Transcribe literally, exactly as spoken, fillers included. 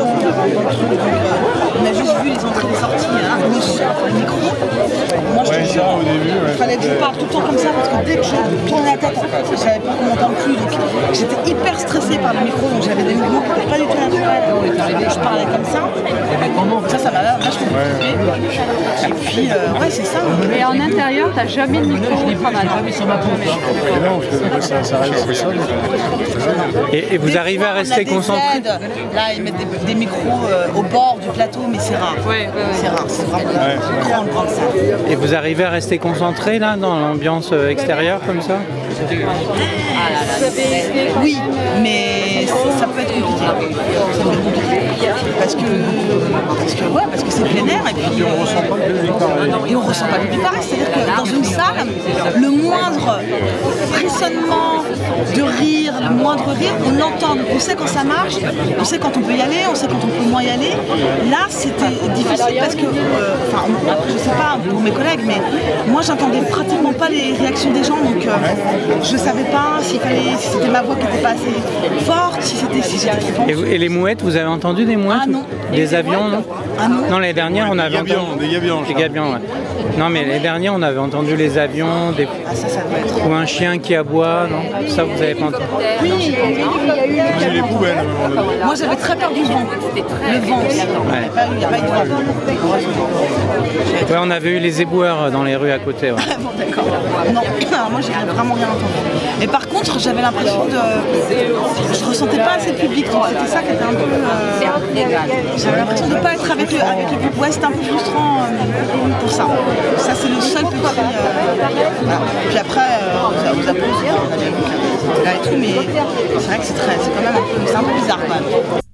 On a juste vu les entrées et sorties à un micro. Moi je te jure, il fallait que je parle tout le temps comme ça parce que dès que je tournais la tête, je savais pas qu'on m'entende plus. Donc j'étais hyper stressée par le micro, donc j'avais des mouvements qui n'étaient pas du tout naturels. Je parlais comme ça. Ça, ça m'a vachement fait. Et puis, euh, ouais, c'est ça. Et en intérieur, t'as jamais de micro. Et, et vous arrivez à rester concentré? Là, ils mettent des, des micros euh, au bord du plateau, mais c'est rare. Ouais, ouais, ouais. C'est rare, c'est vraiment ouais. une grande, grande salle. Et vous arrivez à rester concentré là, dans l'ambiance extérieure comme ça? Ah là là, oui, mais ça peut être compliqué. Ça peut être compliqué. Parce que, parce que, ouais, parce que c'est plein air et puis. Et on ressent pas le public pareil. Et on ressent pas le public pareil. C'est-à-dire que dans une salle, le moindre frissonnement de rire, le moindre rire, on l'entend. On sait quand ça marche, on sait quand on peut y aller, on sait quand on peut moins y aller. Là, c'était difficile parce que, euh, enfin, je sais pas pour mes collègues, mais moi, j'entendais pratiquement pas les réactions des gens, donc. Euh, Je savais pas s'il fallait, si c'était ma voix qui n'était pas assez forte, si c'était si j'étais trop forte. Et les mouettes, vous avez entendu des mouettes? Ah non. Des avions, non? Ah non. Non, les dernières, on avait entendu. Des gabions. Des gabions, ouais. Non, mais les dernières, on avait entendu les avions, des... ah, ça, ça doit être... ou un chien qui aboie, non? Ça, vous avez pas entendu? Oui, j'ai les poubelles. Moi, j'avais très peur du vent. Le vent aussi. Il n'y a pas eu de vent. Ouais, on avait eu les éboueurs dans les rues à côté. Ouais. Bon, d'accord. Non, moi, j'ai vraiment rien entendu. Et par contre, j'avais l'impression de... Je ressentais pas assez le public, donc c'était ça qui était un peu... Euh... J'avais l'impression de pas être avec le, avec le public. Ouais, c'était un peu frustrant euh, pour ça. Ça, c'est le seul petit... Euh... Voilà. Puis après, euh, ça vous applaudit, on avait là et tout, mais c'est vrai que c'est très... C'est quand même un peu... C'est un peu bizarre, quand même.